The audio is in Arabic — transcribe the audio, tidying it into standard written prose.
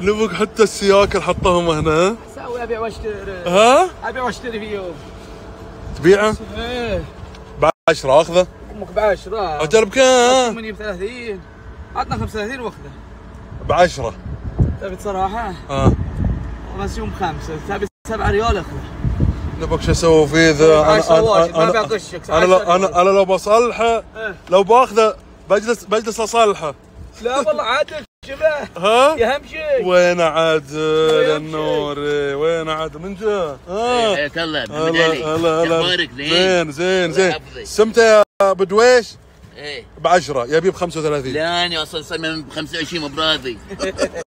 نبغ حتى السياكل حطهم هنا. سوي ابيع واشتري. ها؟ ابيع واشتري فيهم. تبيعه؟ ايه. ب10 اخذه؟ امك ب10. اجل بكام؟ مني ب30. عطنا 35 واخذه. ب10. تبي صراحه؟ اه. بس يوم 5 تبي 7 ريال اخذه. نبغى شو اسوي فيه ذا؟ انا ما بغشك. انا لو بصلحه لو باخذه بجلس اصلحه. لا والله عادل شباب. ها؟ يا هم شيء. وين عادل النوري؟ وين عادل من جا؟ ها؟ حياك الله محمد علي. اخبارك زين؟ زين زين. سمته يا بودويش؟ ايه. ب10 يبي ب35. لا انا اصلا صمم ب25 مو براضي.